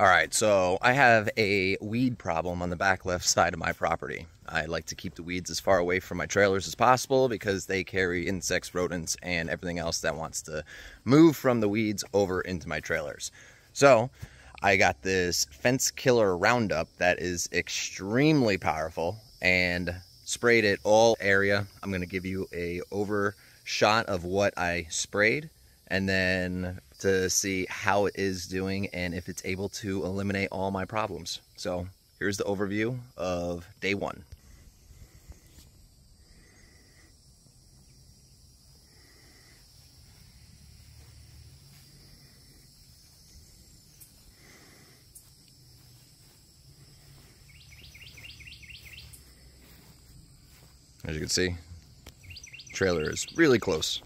Alright, so I have a weed problem on the back left side of my property. I like to keep the weeds as far away from my trailers as possible because they carry insects, rodents, and everything else that wants to move from the weeds over into my trailers. So I got this Fence Killer Roundup that is extremely powerful and sprayed it all area. I'm going to give you an overshot of what I sprayed and then to see how it is doing and if it's able to eliminate all my problems. So here's the overview of day one. As you can see, the trailer is really close.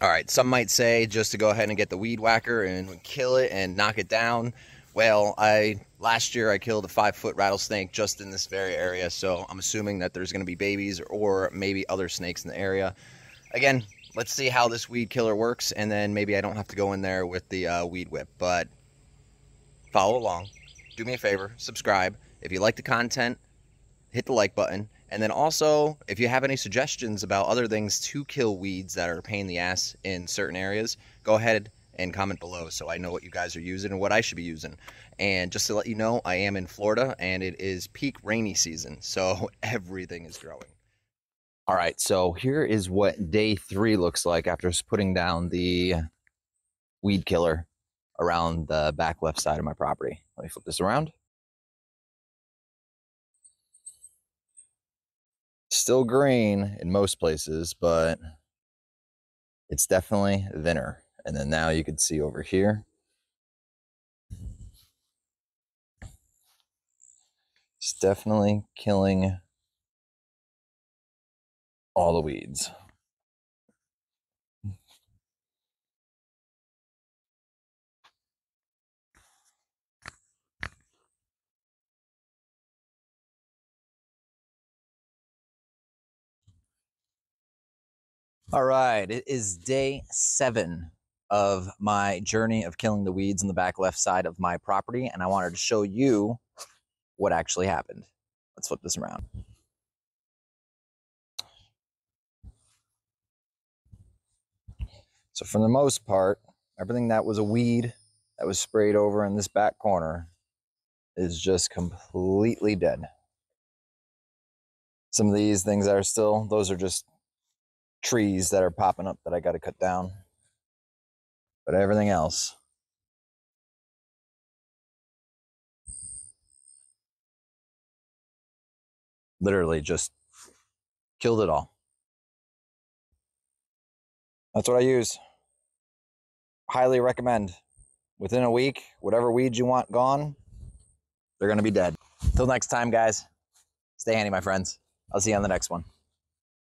All right, some might say just to go ahead and get the weed whacker and kill it and knock it down. Well, last year I killed a 5-foot rattlesnake just in this very area, so I'm assuming that there's going to be babies or maybe other snakes in the area. Again, let's see how this weed killer works, and then maybe I don't have to go in there with the weed whip, but follow along. Do me a favor, subscribe. If you like the content, hit the like button. And then also, if you have any suggestions about other things to kill weeds that are a pain in the ass in certain areas, go ahead and comment below so I know what you guys are using and what I should be using. And just to let you know, I am in Florida and it is peak rainy season, so everything is growing. All right, so here is what day three looks like after putting down the weed killer around the back left side of my property. Let me flip this around. Still green in most places, but it's definitely thinner. And then now you can see over here, it's definitely killing all the weeds. All right, it is day seven of my journey of killing the weeds in the back left side of my property, and I wanted to show you what actually happened. Let's flip this around. So for the most part, everything that was a weed that was sprayed over in this back corner is just completely dead. Some of these things that are still, those are just trees that are popping up that I got to cut down, but everything else literally just killed it all. That's what I use. Highly recommend. Within a week, whatever weeds you want gone, they're going to be dead. Till next time, guys, stay handy, my friends. I'll see you on the next one.